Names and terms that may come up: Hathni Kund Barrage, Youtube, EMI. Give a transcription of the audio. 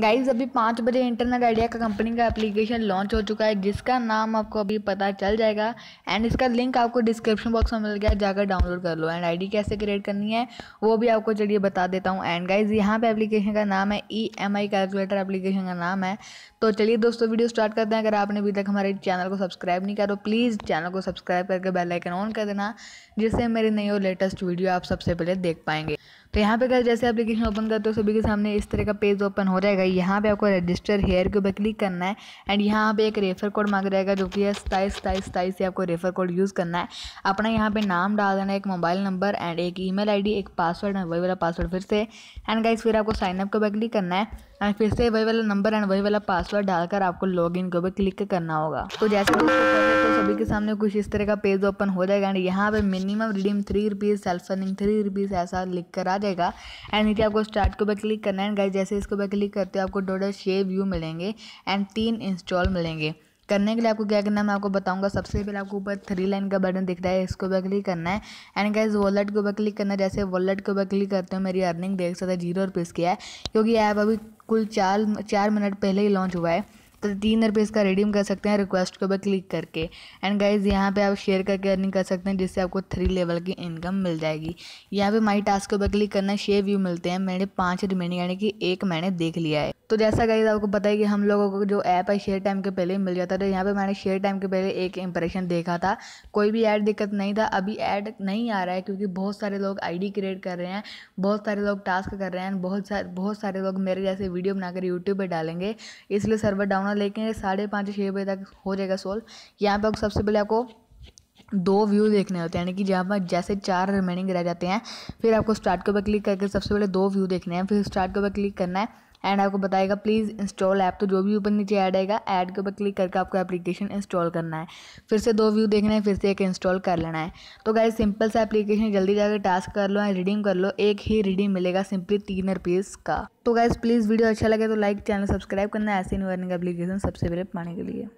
Guys अभी 5 बजे internet idea का कंपनी का एप्लीकेशन लॉन्च हो चुका है, जिसका नाम आपको अभी पता चल जाएगा एंड इसका लिंक आपको डिस्क्रिप्शन बॉक्स में मिल गया, जाकर डाउनलोड कर लो। एंड आईडी कैसे क्रिएट करनी है वो भी आपको चलिए बता देता हूँ। एंड गाइज यहाँ पे एप्लीकेशन का नाम है EMI कैलकुलेटर, एप्लीकेशन का नाम है। तो चलिए दोस्तों वीडियो स्टार्ट करते हैं। अगर आपने अभी तक हमारे चैनल को सब्सक्राइब नहीं किया तो प्लीज़ चैनल को सब्सक्राइब करके बेल आइकन ऑन कर देना, जिससे मेरी नई और लेटेस्ट वीडियो आप सबसे पहले देख पाएंगे। तो यहाँ पे अगर जैसे एप्लीकेशन ओपन करते हो सभी के सामने इस तरह का पेज ओपन हो जाएगा। यहाँ पे आपको रजिस्टर हेयर के ऊपर क्लिक करना है एंड यहाँ पे एक रेफर कोड मांग रहेगा जो कि है 27 27 27। से आपको रेफर कोड यूज़ करना है, अपना यहाँ पे नाम डाल देना, एक मोबाइल नंबर एंड एक ईमेल आईडी, एक पासवर्ड एंड वही वाला पासवर्ड फिर से। एंड गाइस फिर आपको साइनअप के ऊपर क्लिक करना है एंड फिर से वही वाला नंबर एंड वही वाला पासवर्ड डालकर आपको लॉगिन के ऊपर क्लिक करना होगा। तो जैसे सभी के सामने कुछ इस तरह का पेज ओपन हो जाएगा एंड यहाँ पे minimum redeem 3 rupees, self earning 3 rupees ऐसा लिख कर आ जाएगा। एंड नीचे आपको स्टार्ट के ऊपर क्लिक करना है एंड गाइस जैसे इसके ऊपर क्लिक करते हो आपको 6 व्यू मिलेंगे एंड 3 इंस्टॉल मिलेंगे। करने के लिए आपको क्या करना है मैं आपको बताऊंगा। सबसे पहले आपको ऊपर 3 लाइन का बटन दिख रहा है, इसको ऊपर क्लिक करना है एंड गाइस वॉलेट के ऊपर क्लिक करना है। जैसे वॉलेट के ऊपर क्लिक करते हो मेरी अर्निंग देख सकते हैं 0 रुपीज़ की है, क्योंकि ऐप अभी कुल 4 मिनट पहले ही लॉन्च हुआ है। तो 3 रुपये इसका रिडीम कर सकते हैं रिक्वेस्ट के ऊपर क्लिक करके। एंड गाइज यहाँ पे आप शेयर करके अर्निंग कर सकते हैं, जिससे आपको 3 लेवल की इनकम मिल जाएगी। यहाँ पे माई टास्क के ऊपर क्लिक करना है, 6 व्यू मिलते हैं, मैंने 5 रिमेनिंग यानी कि 1 मैंने देख लिया है। तो जैसा गाइज आपको पता है कि हम लोगों को जो ऐप है शेयर टाइम के पहले ही मिल जाता है। तो यहाँ पर मैंने शेयर टाइम के पहले एक इंप्रेशन देखा था, कोई भी ऐड दिक्कत नहीं था। अभी ऐड नहीं आ रहा है क्योंकि बहुत सारे लोग आईडी क्रिएट कर रहे हैं, बहुत सारे लोग टास्क कर रहे हैं, बहुत सारे लोग मेरे जैसे वीडियो बनाकर यूट्यूब पर डालेंगे, इसलिए सर्वर डाउन। लेकिन 5:30 6 बजे तक हो जाएगा सोल्व। यहाँ पर सबसे पहले आपको 2 व्यू देखने होते हैं, यानी कि जहाँ पर जैसे 4 रिमेनिंग रह जाते हैं। फिर आपको स्टार्ट के ऊपर क्लिक करके सबसे पहले 2 व्यू देखने हैं, फिर स्टार्ट के ऊपर क्लिक करना है एंड आपको बताएगा प्लीज़ इंस्टॉल ऐप। तो जो भी ऊपर नीचे ऐड आएगा ऐड के ऊपर क्लिक करके आपको एप्लीकेशन इंस्टॉल करना है, फिर से 2 व्यू देखना है, फिर से एक इंस्टॉल कर लेना है। तो गाइस सिंपल सा एप्लीकेशन, जल्दी जाकर टास्क कर लो एंड रिडीम कर लो, एक ही रिडीम मिलेगा सिंपली 3 रुपीज़ का। तो गाइस प्लीज़ वीडियो अच्छा लगे तो लाइक, चैनल सब्सक्राइब करना है ऐसे न्यू अर्निंग एप्लीकेशन सबसे पहले पाने के लिए।